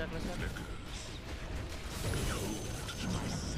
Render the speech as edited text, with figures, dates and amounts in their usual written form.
Behold my